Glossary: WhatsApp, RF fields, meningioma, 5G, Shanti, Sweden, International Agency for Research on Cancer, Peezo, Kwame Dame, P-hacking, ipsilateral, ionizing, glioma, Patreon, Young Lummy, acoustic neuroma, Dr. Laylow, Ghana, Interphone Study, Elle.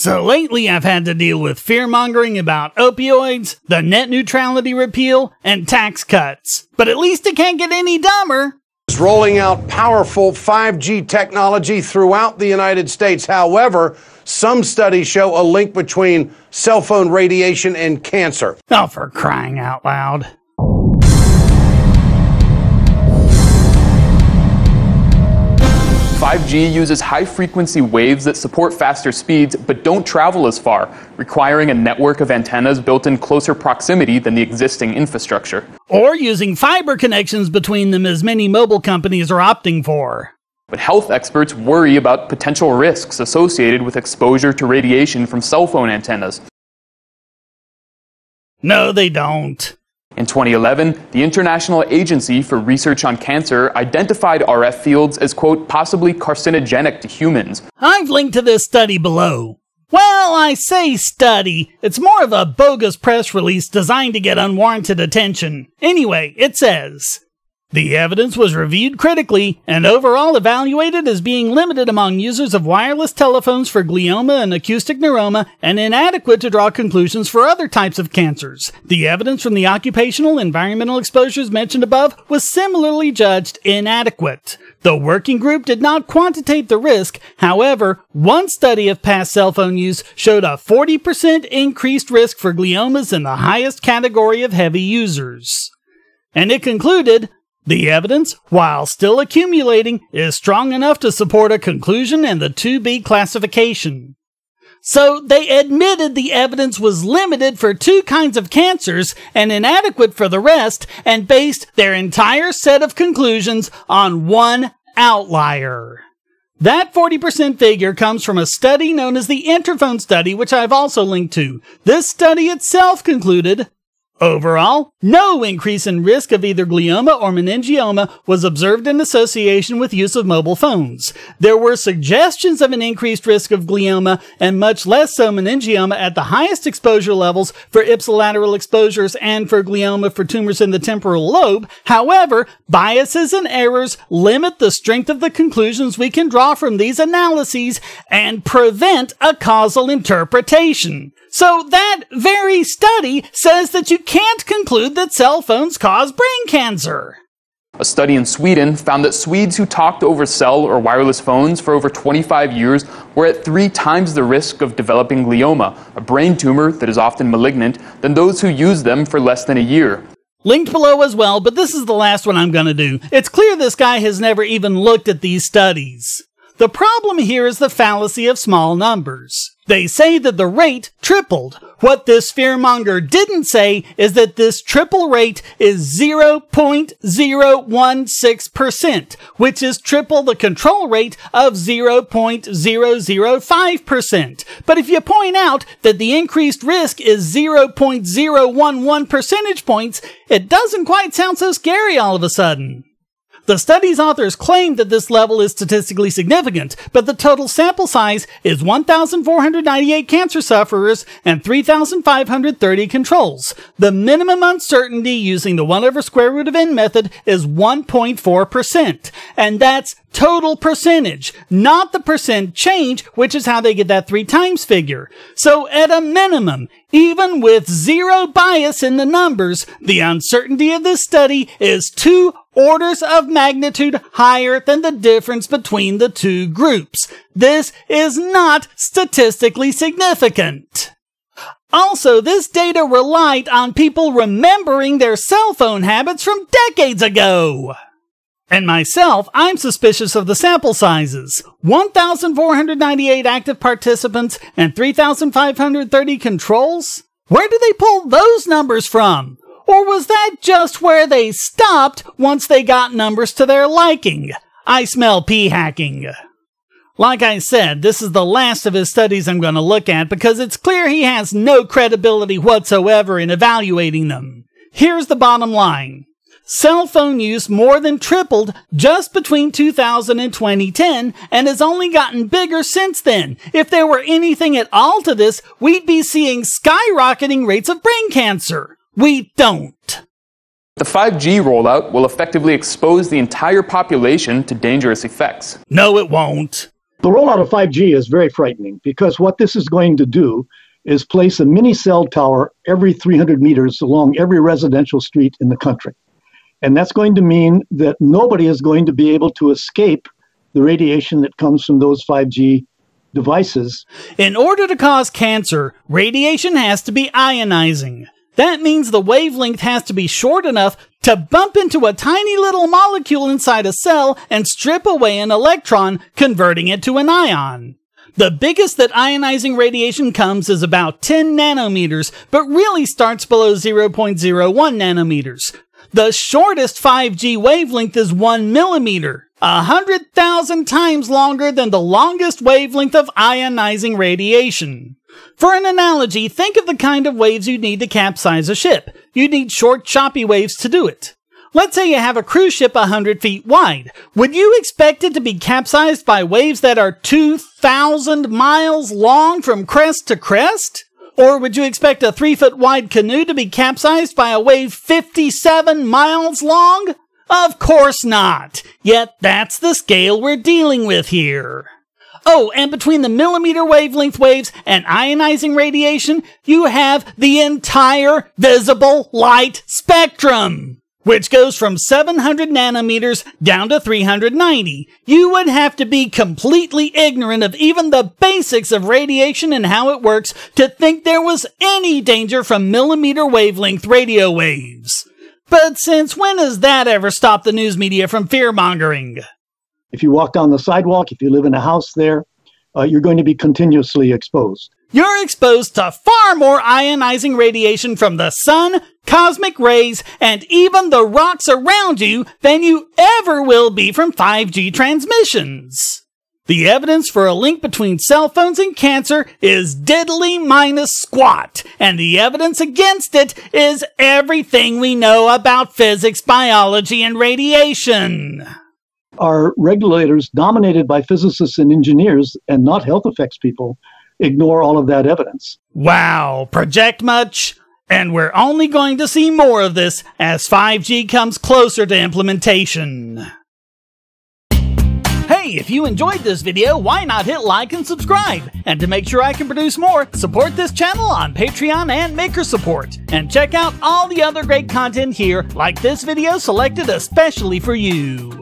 So lately I've had to deal with fear-mongering about opioids, the net neutrality repeal, and tax cuts. But at least it can't get any dumber. It's rolling out powerful 5G technology throughout the United States. However, some studies show a link between cell phone radiation and cancer. Oh, for crying out loud. Five G uses high-frequency waves that support faster speeds but don't travel as far, requiring a network of antennas built in closer proximity than the existing infrastructure. Or using fiber connections between them, as many mobile companies are opting for. But health experts worry about potential risks associated with exposure to radiation from cell phone antennas. No, they don't. In 2011, the International Agency for Research on Cancer identified RF fields as, quote, possibly carcinogenic to humans. I've linked to this study below. Well, I say study. It's more of a bogus press release designed to get unwarranted attention. Anyway, it says, the evidence was reviewed critically and overall evaluated as being limited among users of wireless telephones for glioma and acoustic neuroma and inadequate to draw conclusions for other types of cancers. The evidence from the occupational and environmental exposures mentioned above was similarly judged inadequate. The working group did not quantitate the risk. However, one study of past cell phone use showed a 40% increased risk for gliomas in the highest category of heavy users. And it concluded, the evidence, while still accumulating, is strong enough to support a conclusion and the 2B classification. So they admitted the evidence was limited for two kinds of cancers and inadequate for the rest, and based their entire set of conclusions on one outlier. That 40% figure comes from a study known as the Interphone Study, which I've also linked to. This study itself concluded, overall, no increase in risk of either glioma or meningioma was observed in association with use of mobile phones. There were suggestions of an increased risk of glioma and much less so meningioma at the highest exposure levels for ipsilateral exposures and for glioma for tumors in the temporal lobe. However, biases and errors limit the strength of the conclusions we can draw from these analyses and prevent a causal interpretation. So that very study says that you can't conclude that cell phones cause brain cancer. A study in Sweden found that Swedes who talked over cell or wireless phones for over 25 years were at 3 times the risk of developing glioma, a brain tumor that is often malignant, than those who used them for less than a year. Linked below as well, but this is the last one I'm going to do. It's clear this guy has never even looked at these studies. The problem here is the fallacy of small numbers. They say that the rate tripled. What this fearmonger didn't say is that this triple rate is 0.016%, which is triple the control rate of 0.005%. But if you point out that the increased risk is 0.011 percentage points, it doesn't quite sound so scary all of a sudden. The study's authors claim that this level is statistically significant, but the total sample size is 1,498 cancer sufferers and 3,530 controls. The minimum uncertainty using the 1/square root of n method is 1.4%, and that's total percentage, not the percent change, which is how they get that 3 times figure. So at a minimum, even with zero bias in the numbers, the uncertainty of this study is 2 orders of magnitude higher than the difference between the two groups. This is not statistically significant. Also, this data relied on people remembering their cell phone habits from decades ago. And myself, I'm suspicious of the sample sizes. 1,498 active participants and 3,530 controls? Where did they pull those numbers from? Or was that just where they stopped once they got numbers to their liking? I smell P-hacking. Like I said, this is the last of his studies I'm going to look at because it's clear he has no credibility whatsoever in evaluating them. Here's the bottom line. Cell phone use more than tripled just between 2000 and 2010 and has only gotten bigger since then. If there were anything at all to this, we'd be seeing skyrocketing rates of brain cancer. We don't. The 5G rollout will effectively expose the entire population to dangerous effects. No, it won't. The rollout of 5G is very frightening because what this is going to do is place a mini cell tower every 300 meters along every residential street in the country. And that's going to mean that nobody is going to be able to escape the radiation that comes from those 5G devices. In order to cause cancer, radiation has to be ionizing. That means the wavelength has to be short enough to bump into a tiny little molecule inside a cell and strip away an electron, converting it to an ion. The biggest that ionizing radiation comes is about 10 nanometers, but really starts below 0.01 nanometers. The shortest 5G wavelength is 1 millimeter, 100,000 times longer than the longest wavelength of ionizing radiation. For an analogy, think of the kind of waves you'd need to capsize a ship. You'd need short, choppy waves to do it. Let's say you have a cruise ship 100 feet wide. Would you expect it to be capsized by waves that are 2,000 miles long from crest to crest? Or would you expect a 3-foot-wide canoe to be capsized by a wave 57 miles long? Of course not! Yet that's the scale we're dealing with here. Oh, and between the millimeter wavelength waves and ionizing radiation, you have the entire visible light spectrum, which goes from 700 nanometers down to 390. You would have to be completely ignorant of even the basics of radiation and how it works to think there was any danger from millimeter wavelength radio waves. But since when has that ever stopped the news media from fear-mongering? If you walk down the sidewalk, if you live in a house there, you're going to be continuously exposed. You're exposed to far more ionizing radiation from the sun, cosmic rays, and even the rocks around you than you ever will be from 5G transmissions. The evidence for a link between cell phones and cancer is diddly minus squat, and the evidence against it is everything we know about physics, biology, and radiation. Our regulators, dominated by physicists and engineers and not health effects people, ignore all of that evidence. Wow, project much? And we're only going to see more of this as 5G comes closer to implementation. Hey, if you enjoyed this video, why not hit like and subscribe? And to make sure I can produce more, support this channel on Patreon and Maker Support. And check out all the other great content here, like this video selected especially for you.